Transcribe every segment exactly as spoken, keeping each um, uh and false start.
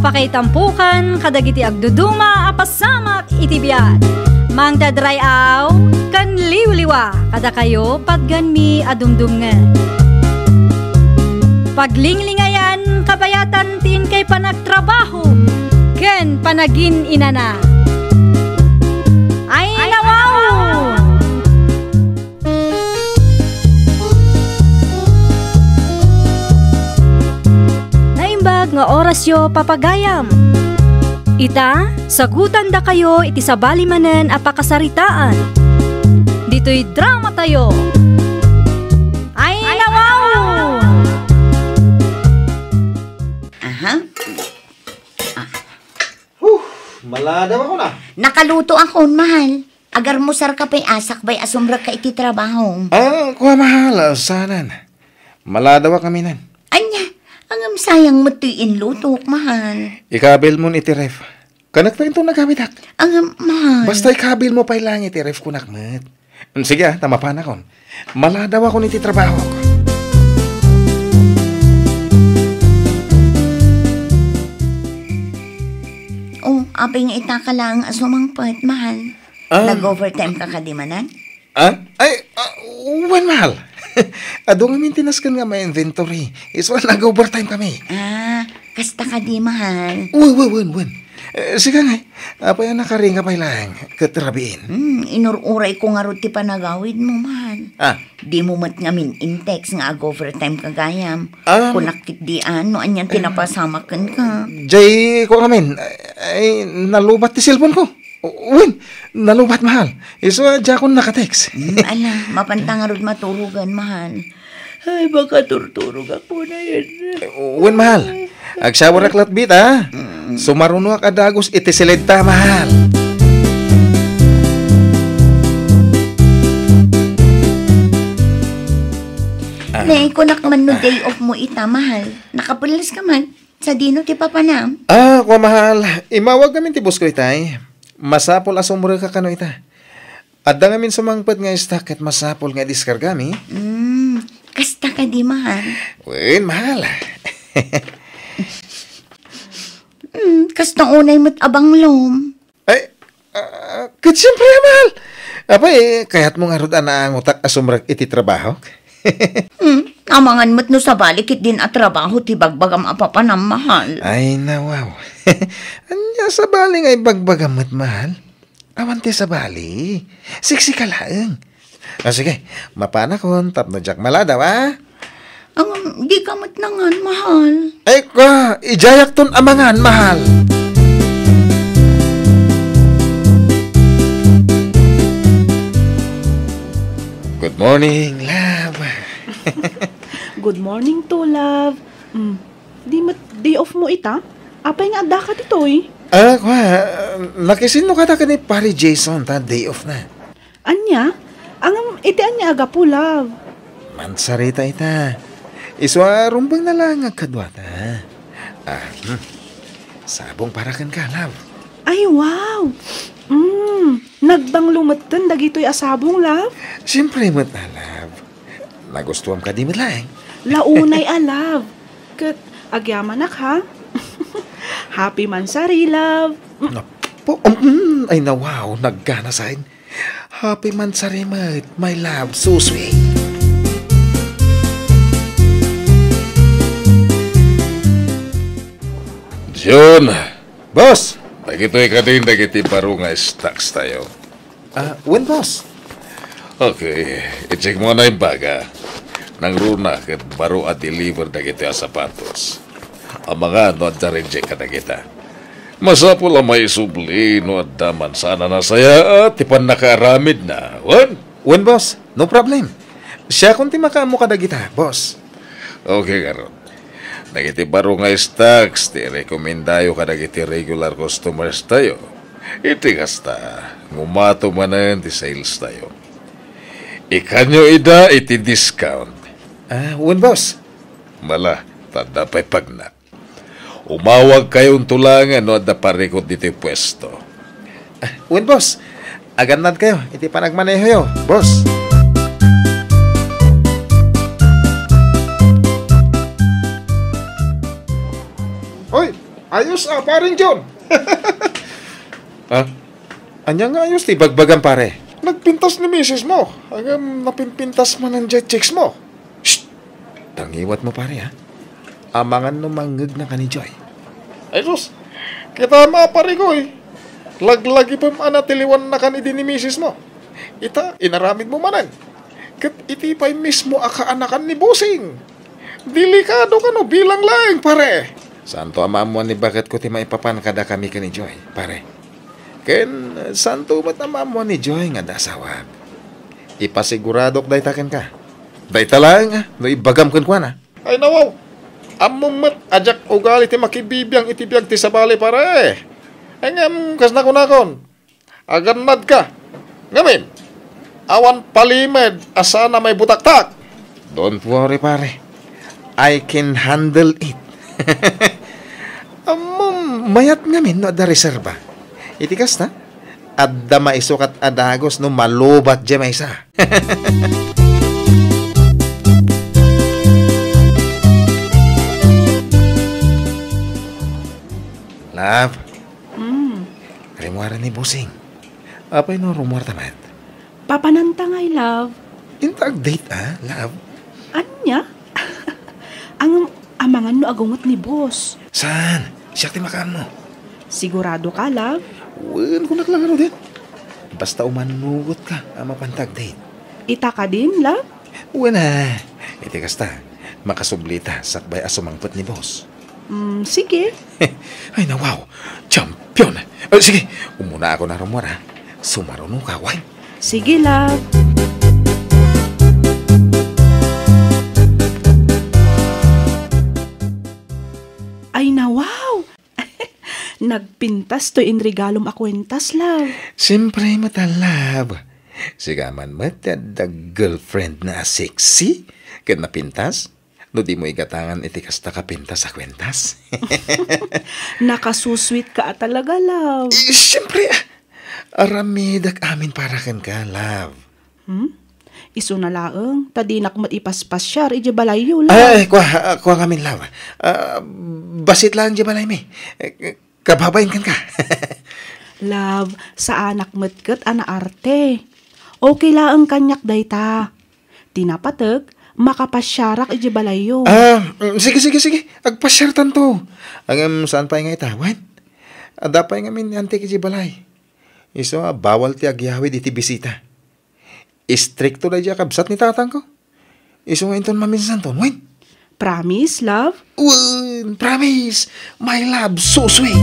apakaitampukan, kadagiti agduduma, apasamak, itibiyat. Mangdadrayaw, kanliwliwa, kada kayo patganmi adumdumngan. Paglinglingayan, kabayatan tin kay panagtrabaho, ken panagin inana. Ayna wow! Naimbag nga orasyo papagayam. Ita, sagutan da kayo iti sabali manen apakasaritaan. Dito'y drama tayo. Ayna wow! Aha. Ah. Huh, maladam ako na. Nakaluto ako, mahal. Agar musar ka pa'y asak ba'y asumbra ka iti trabaho. Ah, kuha mahal. Sanan. Maladawa kami nan. Anya. Ang sayang mo to'y inlutok, mahal. Ikabil mo ni Tiref. Kanak pa ito nagamitak. Ang mahal. Basta ikabil mo pa ilang itiref kunak mat. Sige ah, tama pa na kon. Maladaw ako ni titrabaho ko. Oh, apay nga itaka lang asumangpat, mahal. Um, Nag-overtime ka ka di manan? Ah? Ay, uh, uwan, mahal. Adong amintinas ka nga may inventory. Is wala nag-overtime kami. Ah, kasta ka di, mahal. Uwan, uwan, uwan, uwan. Uh, sige nga, apay na ka rin ka pailang katarabiin. Hmm, inururay ko nga ruti pa nagawid mo, mahal. Ah? Di mo mat ngamin in-text nga ag-overtime kagayam. Um, Kunakit di ano, anyan pinapasamakan ka. Jay, ko ngamin, ay nalubat ti cellphone ko. Uwin, nalubat, mahal. Iso, dyan ko nakatext. Mm, ala, mapantangarod maturugan, mahal. Ay, baka turturog ako na yan. Uwin, mahal. Agsawa raklatbit, ha? Mm. Sumarunuak adagos itisilidta, mahal. Nay, kunak man no day off mo ita, mahal. Nakapulis ka man. Sa dino, ti papanam. Ah, kwa, mahal. Imawag namin ti boss ko itay. Masapol asumura ka kano ita. At da ngamin sumangpad nga istak at masapol nga diskargami. Mm, kasta ka di, mahal. Uy, mahal. mm, kasta unay mo't abang lom. Ay, uh, kat siyempre, mahal. Apay, eh, kaya't mong harod na ang utak asumra ititrabaho. mm, amangan mo't no sabalikit din at trabaho ti bagbagam apapanam, mahal. Ay, nawaw. Anya sa bali nga ibagbagamat, mahal. Awante sa bali. Siksi ka lang. O sige, mapanakon. Tap na jack maladaw, ah. Ang di kamot nangan, mahal. Ay ka, ijayak ton amangan, mahal. Good morning, love. Good morning to love. Mm. Di mat day off mo ita? Apay nga adda ka dito eh. Ah, kwa. Nakisino ka ta ka ni pari Jason ta day off na. Anya? Ang iti anya aga po, love. Mansarita ita. Iswa rumbang na lang agkadwata. Ah, hmm. Sabong parakan ka, love. Ay, wow. Mm, nagbang lumatan dagito'y asabong, love? Siyempre mo't na, love. Nagustuhan ka di mo't lang. Launay, ah, love. Kat, agyamanak, ha? Happy mansari, love. Napo, um, ay na wow, naggana sa'in. Happy mansari, mate, my love, so sweet. John, boss, dagito'y kating dagiti baro nga stocks tayo. Ah, uh, when, boss? Okay, i-check mo na yung baga. Nang runa, kat baro at deliver dagito'y asapatos. Amaga no at darinje ka na kita. Masapul ang may subli no at daman sana na saya at ipan nakaaramid na. What? When, boss? No problem. Siya kunti makamu ka na kita, boss. Okay, karon. Nagiti baro nga stocks, ti rekomendayo ka nagiti regular customers tayo. Iti kasta, ngumato manan ti sales tayo. Ikanyo ida iti discount. Ah, when, boss? Mala, tanda pa'y pagnak. Umawag kayong tulangan no, at naparikot dito yung pwesto. Ah, when, boss? Agandad kayo. Iti panagmaneho yo, boss. Oy, ayus ah paring John. Ah, anya nga ayus ti bagbagan pare. Nagpintas ni misis mo. Agam napinpintas man ang jetchicks mo. Shh! Tangiwat mo pare ha. Amangan no mangeg na ka ni Joy. Ayus, kita ma pare ko eh. Laglagi pam anatiliwan na ka ni din ni misis mo. Ita, inaramid mo manan. Kat iti pa'y mismo akaanakan ni Busing. Delikado ka no, bilang lang, pare. Santo amamuan ni bagat ko ti maipapan kada kami ka ni Joy, pare. Ken, santo mat amamuan ni Joy nga dasawag. Ipasiguradok daytaken ka. Dayta lang, no ibagam ken kuan na. Ay nawaw, amumat ajak ugali ti makibibiyang itibiyag ti sabali, pare. Engem, kas nakunakon. Aganad ka. Ngamin, awan palimed, asana may butaktak. Don't worry, pare. I can handle it. Among mayat ngamin no ada reserva. Itikas na? Adda maisok at adagos no malobat dya maysa. Love. Mm. Rimuara ni Busing. Apay no rumor tamat? Papanantangay, love. Intag-date ah, love. Anya? Ang amangan no agungot ni boss. San? Siyak ti makaan no? Sigurado ka, love? Wen, kung naklangano din. Basta umanugot ka, ama pantag date. Ita ka din, love? Wen ah. Iti kasta, makasublita, sakbay asumangpot ni boss. Mm, sige. Ay na, wow. Champion. Oh, sige, umuna ako na rumor ha. Sumarunong ka, why? Sige, love. Nagpintas to in regalom a kwentas, love. Siyempre, matalab. Sigaman matad girlfriend na sexy. Ken napintas? No di mo igatangan itikas na kapintas sa kwentas. Nakasusweet ka talaga, love. Eh, siyempre, aramidak amin para ken ka, love. Hmm? Iso na laeng, tadinak maipaspas siya, ije balayo, love. Ay, kuha, kuha kami, love. Uh, basit lang, ije balay mi. Kababain kan ka. Love, sa anak matkat ana arte. Okay la ang kanyak dayta. Tinapatag, makapasyarak iji balayo. Ah, sige, sige, sige. Agpasyar tanto. Ang um, saan pa nga itawan? Adapay nga min antik iji balay. Iso, bawal ti agyawid iti bisita. Istrikto na dya kabsat ni tatang ko. Iso nga inton maminsan ton, wait. Promise, love? Uh, promise, my love, so sweet.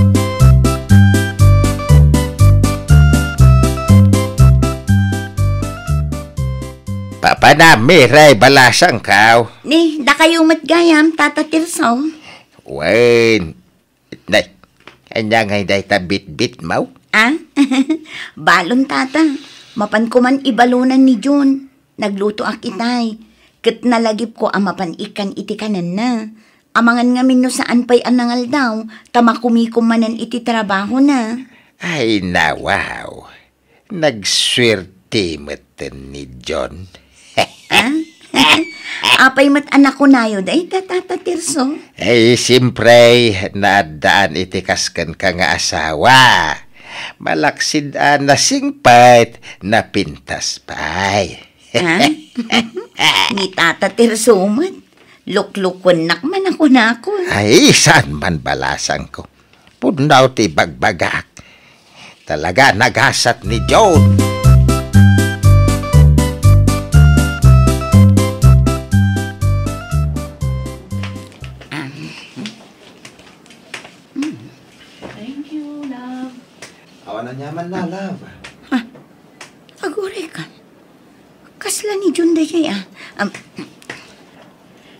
Papa na, miray, balasang kao. Ni, da kayo matgayam, tata Tirso. Wain, itnay, kanya ngay day ta bit-bit, mau? Ah, balon tata, mapankuman ibalunan ni June. Nagluto ak itay. Kat nalagip ko amapan ikan iti kanan na. Amangan ngamin no saan pa'y anangal daw, tamakumikumanan iti trabaho na. Ay nawaw, nagswerte matan ni John. Ah? Apay mat anak ko na yun, ay tatata Tirso. Ay simpre, naadaan iti kaskan ka nga asawa. Malaksid an na singpat, napintas pa'y. Ha? Ni tata Tirsuman, luklukon nakman ako na ako. Ay, saan man balasan ko? Punaw ti bagbagak. Talaga nagasat ni John. Thank you, love. Awan na nyaman na, love. Ha? Aguri ka. Kasla ni Jun dayay ah. Um.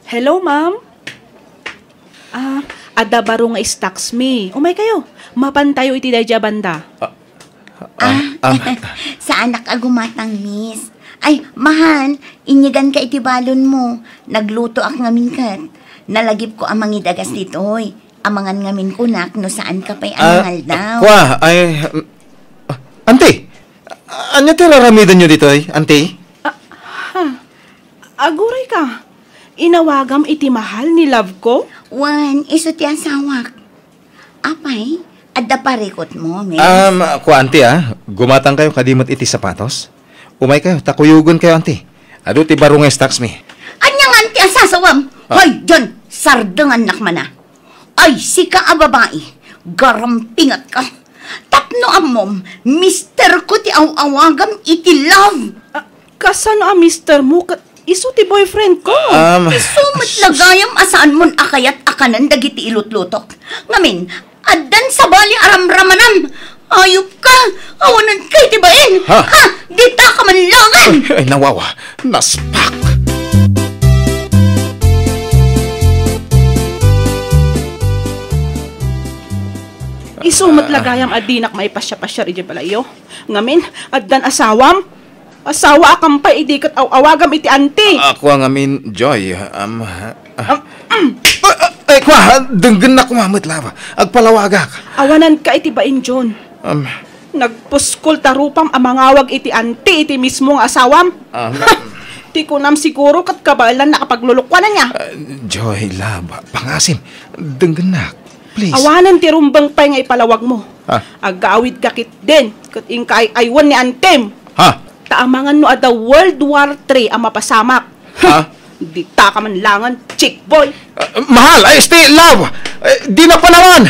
Hello, ma'am. Ah, ada barong nga stocks me. Umay kayo. Mapantayo iti dayja banda. Ah, ah, ah. Sa anak agumatang miss. Ay, mahan, inyigan ka iti balon mo. Nagluto ak ngamin kat. Nalagip ko amang idagas ditoy. Amangan ngamin kunak no saan ka pa'y angal daw. Kwa, ay uh, ante. Ano ti laramidan nyo ditoy, ante? Aguray ka. Inawagam iti mahal ni love ko? Wan, iso ti asawak. Apa eh? Ada parikot mo, men? Um, ako, auntie, ah. Gumatang kayo kadimot iti sapatos. Umay kayo, takuyugon kayo, auntie. Ado, ti barong nga stocks, mi. Anyang, auntie, asasawam. Ah. Hoy, John, sardangan nakmana. Ay, sika ababae, garampingat ka. Tapno amom, mister ko ti awawagam iti love. Uh, kasano ang mister mo? Isu ti boyfriend ko. Um, Isu matlagayam asaan mon akayat akanan dagiti ilutlutok. Ngamin, addan sa bali aramramanam. Ayup ka, awanan kay tibain. Ha? Ha? Dita ka manlangan. Ay, ay, nawawa. Naspak. Isumat lagayang adinak may pasya-pasya rin balayo. Ngamin, addan asawam. Asawa akam pa idikat awagam iti anti. Ako ngamin, Joy. Um, ay, kwa, denggan na kumamit lava. Agpalawaga ka. Awanan ka iti bain, John. Um, Nagpuskol tarupam amangawag iti anti iti mismong asawam. Um, Di ko nam siguro kat kabalan nakapaglulukwanan niya. Uh, Joy, lava. Pangasim, denggan na. Please. Awanan ti rumbang pay nga ipalawag mo. Ha? Agawid kakit din. Kat ingkay aywan ni Antem. Ha? Taamangan no ada World War Three ang mapasamak. Ha? Di ta ka man langan, chick boy. Uh, mahal, I stay love. Uh, di na panawan.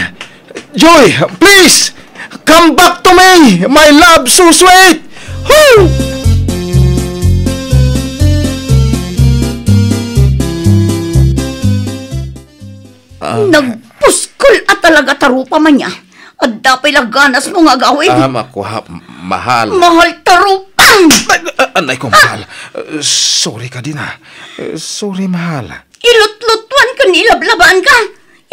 Joy, please. Come back to me. My love so sweet. Woo! Uh, Nag puskol at talaga tarupa man niya. At dapay laganas mo nga gawin. Tama ko ha, mahal. Mahal tarupa! Anay ko, mahal. Uh, sorry ka din ha. Uh, sorry, mahal. Ilutlutwan ka, nilablabaan ka.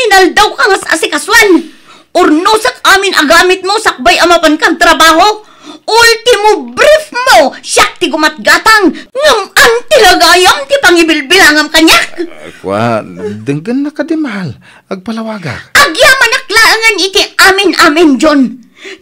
Inaldaw ka nga sa asikaswan. Urnusak amin agamit mo, sakbay amapan kang trabaho. Ultimo brief mo, siyak ti gumatgatang. Ngamang tilagayam ti pangibilbilangam kanyak. Kwa, denggan na ka di mahal. Agpalawaga. Agyaman aklaangan iti amin-amin, John.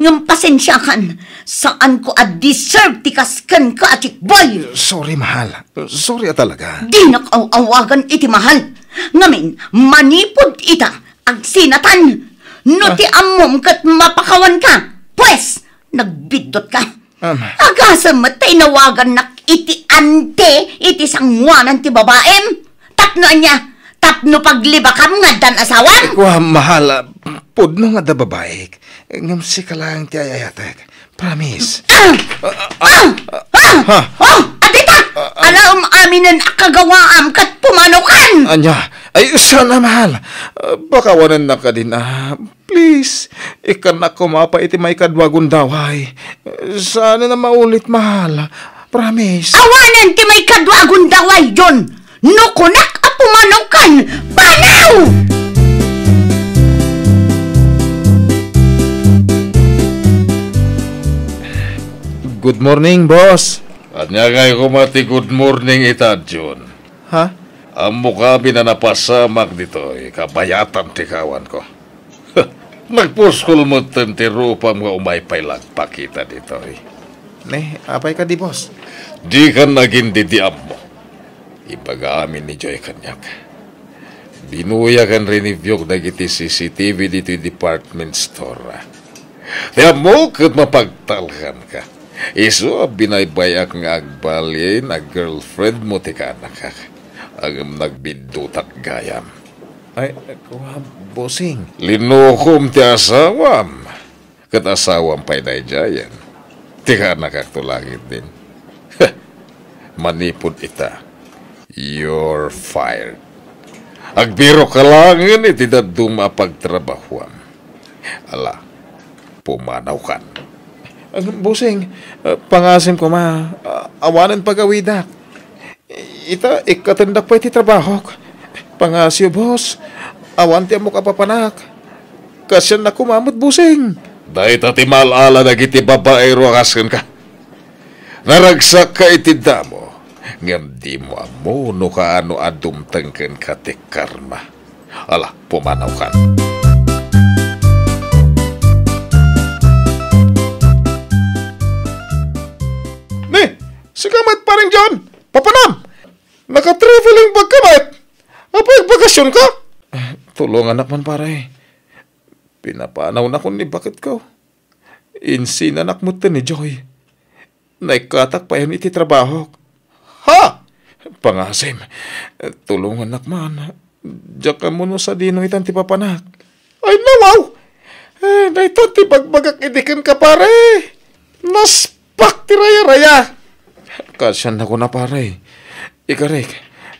Ngam pasensyakan. Saan ko ad-deserve ti kaskan ka, atikboy? Sorry, mahal. Sorry talaga. Di nakawawagan iti mahal. Ngamin, manipod ita ang sinatan. No ti amom kat mapakawan ka. Pwes, nagbidot ka. Um, Agasa matay nawagan nak iti ante, iti sangwanan ti babaem. Tapnoan niya, tapno paglibakam nga dan asawan. Kwa, mahal, pudno nga da babae. Ngamsi ka lang ti ayayatek. Promise. Adita, alam aminan akagawaam kat pumanukan. Anya, ay sana mahal. Uh, bakawanan na ka din ah. Please, ikan ako mapaiti may kadwagon daway. Sana na maulit, mahal. Promise. Awanan ti may kadwagon daway, John. Nukunak apumanukan. Panaw! Good morning, boss. At nga kay kumati good morning ita, John. Ha? Ang mukha binanapasamak dito, ikabayatan tikawan ko. Nagpuskol mo tintirupa mga umaypay lang pakita dito eh. Ne, apay ka di boss? Di ka naging didiam mo. Ipag-aamin ni Joy kanyak. Binuya kan rinivyo dagiti C C T V dito yung department store. Kaya mo kat mapagtalhan ka. Iso binaybayak nga agbalye na girlfriend mo tika nakak. Ang nagbidutak gayam. Ay, kuha, bossing. Linukom ti asawam. Kat asawam pa'y naidyayan. Tika nakaktulangin din. Manipod ita. You're fired. Agbiro ka langin itidad dumapagtrabahuam. Ala, pumanaw kan. Bossing, uh, pangasim ko ma. Uh, awanan pagawidak. Ita, ikatandak pa'y titrabahok. Pangasyo, boss. Awanti mo kapapanak. Kasyan na kumamot, busing. Dahil tati malala na kiti babaero kasyan ka. Naragsak ka itida mo. Ngam di mo amuno ka ano adumtangkan ka ti karma. Ala, pumanaw ka. Ne, sigamat paring John. Papanam. Nakatraveling pagkamit. Apay, bakasyon ka? Uh, tulong anak man, pare. Pinapanaw na ko ni bakit ko. Insinanak mo ta ni Joy. Naikatak pa yan ititrabaho. Ha! Pangasim, tulungan nakman. Diyaka mo no sa dino itan ti papanak. Ay nawaw! Eh, na ito ti bagbagak idikan ka pare. Naspak ti raya-raya. Kasyan na ko na pare. Ikarik,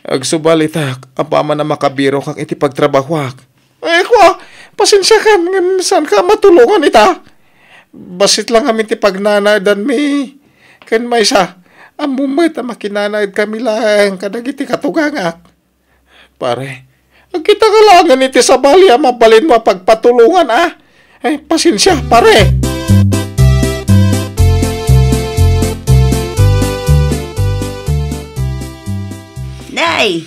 agsubalitak, apama na makabiro kang iti pagtrabahwak. Eh ko, pasensya ka, saan ka matulungan ita? Basit lang kami ti pagnanadan mi. Ken maysa, ang bumit na makinanaid kami lang kadag iti katugangak. Pare, ang kita kalangan iti sa bali, mapalin mo pagpatulungan ah. Eh, pasensya pare. Nay,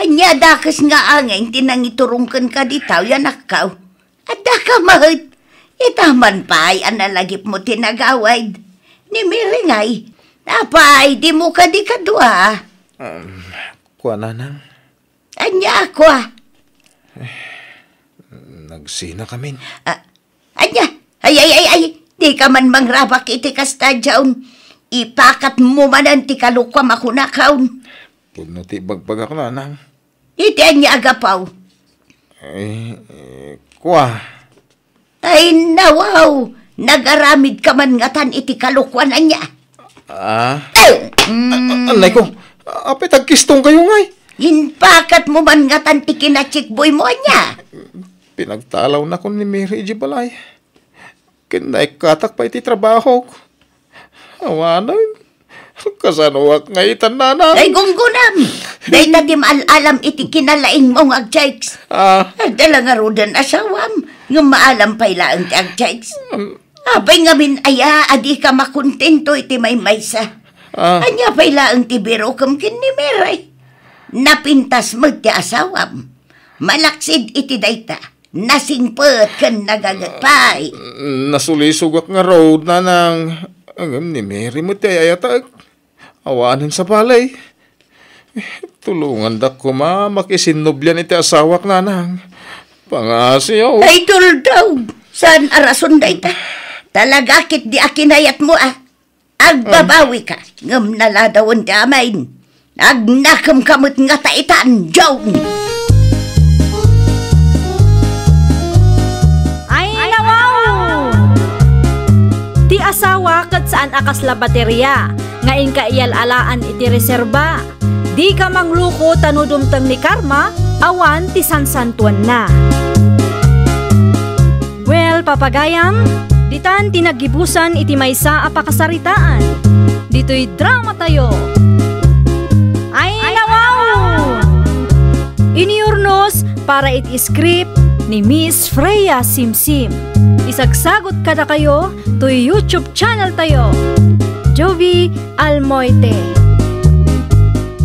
anya dakas nga angin tinangiturungkan ka ditaw yan akaw. Ada ka mahit. Itaman pa'y analagip mo tinagawad. Nimiringay. Napa'y di mo ka di kadwa. Um, kuha na nang? Anya ako ah. Eh, nagsina kami. Uh, anya, ay ay ay ay. Di ka man mangrabak iti kastadyaon. Ipakat mo man ang tikalukwam ako na kaon. Pag natibagbagak na nang. Itian niya agapaw. Eh, eh, kwa. Ay, nawaw. Nagaramid ka man ngatan iti kalukwanan niya. Ah? Mm. Anay ko, apit agkistong kayo ngay. Inpakat mo man ngatan ti kinachikboy mo niya. Pinagtalaw na ko ni Mary G. Balay. Kinaikatak pa iti trabaho ko. Awanay. Kasanuak nga itanana. Ay, gunggunam. Day na di maalalam iti kinalaing mong agjikes. Ah. Dala nga rudan asawam. Nga maalam pa ilaan ti agjikes. Um, Abay nga min aya, adi ka makontento iti may maysa. Ah. Anya pa ilaan ti biro kam kinimiray. Napintas mo ti asawam. Malaksid iti dayta. Nasingpot kan nagagatpay. Uh, nasulisugak nga road na nang... Ang ni Mary mo ti ayatag. Awanin sa balay. Tulungan da ko ma, makisinoblian iti asawak nanang. Pangasiyaw. Ay, tuldaw. Saan arason da ita? Talaga kit di akinayat mo ah. Agbabawi ka. Ngam naladawon ti amain. Agnakam kamot nga ta itaan, jaw. Di asawa kat saan akas la baterya, ngain ka iyalalaan iti reserba. Di ka mangluko tanudumtang ni karma, awan ti sansantuan na. Well, papagayam, ditan tinagibusan iti maysa a pakasaritaan. Dito'y drama tayo. Ay, ay nawaw! Iniurnos para iti script ni Miss Freya Simsim. Isagsagot kada kayo to YouTube channel tayo. Jovie Almoite.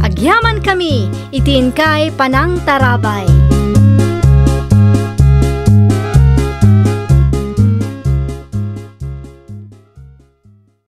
Agyaman kami, itiin kay panang tarabay.